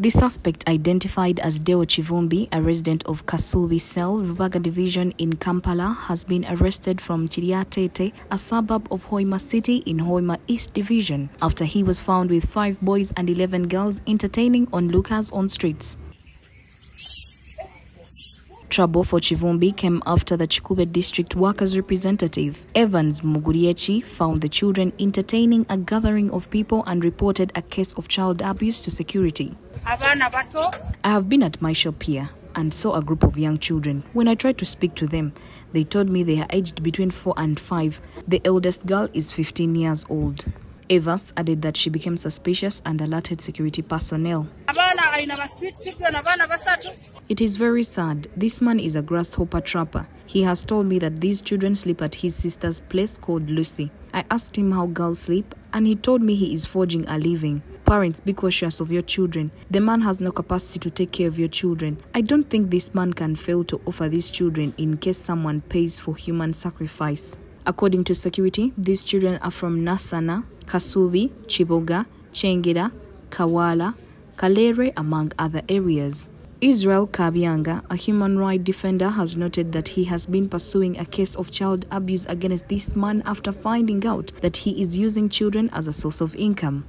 The suspect, identified as Deo Chivumbi, a resident of Kasubi Cell, Rubaga Division in Kampala, has been arrested from Chiriatete, a suburb of Hoima City in Hoima East Division, after he was found with 5 boys and 11 girls entertaining onlookers on streets. Trouble for Chivumbi came after the Chikube district workers' representative, Evans Muguriechi, found the children entertaining a gathering of people and reported a case of child abuse to security. Habana Bato. I have been at my shop here and saw a group of young children. When I tried to speak to them, they told me they are aged between 4 and 5. The eldest girl is 15 years old. Evans added that she became suspicious and alerted security personnel. It is very sad. This man is a grasshopper trapper. He has told me that these children sleep at his sister's place called Lucy. I asked him how girls sleep, and he told me he is forging a living. Parents, be cautious of your children. The man has no capacity to take care of your children. I don't think this man can fail to offer these children in case someone pays for human sacrifice. According to security, these children are from Nasana, Kasubi, Chiboga, Chengira, Kawala, Kalere, among other areas. Israel Kabiyanga, a human rights defender, has noted that he has been pursuing a case of child abuse against this man after finding out that he is using children as a source of income.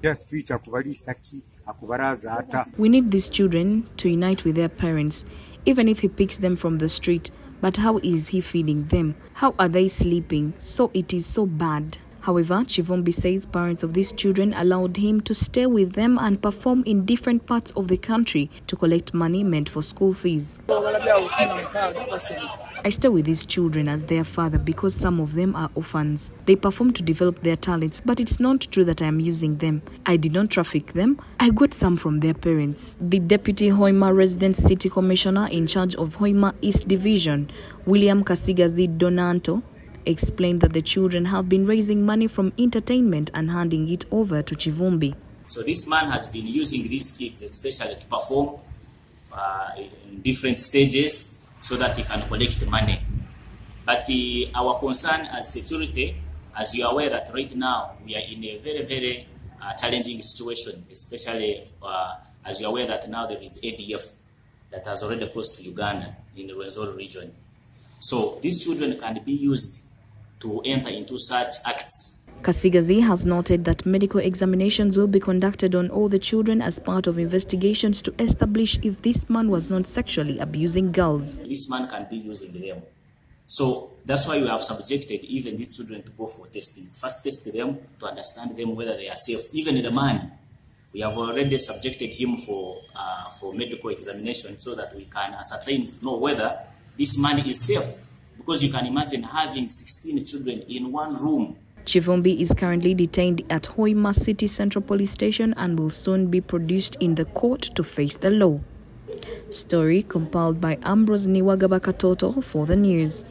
We need these children to unite with their parents, even if he picks them from the street. But how is he feeding them? How are they sleeping? So it is so bad. However, Chivumbi says parents of these children allowed him to stay with them and perform in different parts of the country to collect money meant for school fees. I stay with these children as their father because some of them are orphans. They perform to develop their talents, but it's not true that I am using them. I did not traffic them. I got some from their parents. The Deputy Hoima Resident City Commissioner in charge of Hoima East Division, William Kasigazi Donanto, explained that the children have been raising money from entertainment and handing it over to Chivumbi. So this man has been using these kids especially to perform in different stages so that he can collect money. But our concern as security, as you are aware that right now we are in a very, very challenging situation, especially as you are aware that now there is ADF that has already crossed to Uganda in the Rwenzori region. So these children can be used to enter into such acts. Kasigazi has noted that medical examinations will be conducted on all the children as part of investigations to establish if this man was not sexually abusing girls. This man can be using them. So that's why we have subjected even these children to go for testing. First test them to understand them whether they are safe. Even the man, we have already subjected him for medical examination so that we can ascertain to know whether this man is safe, because you can imagine having 16 children in one room. Chivumbi is currently detained at Hoima City Central Police Station and will soon be produced in the court to face the law. Story compiled by Ambrose Niwagabakatoto for the news.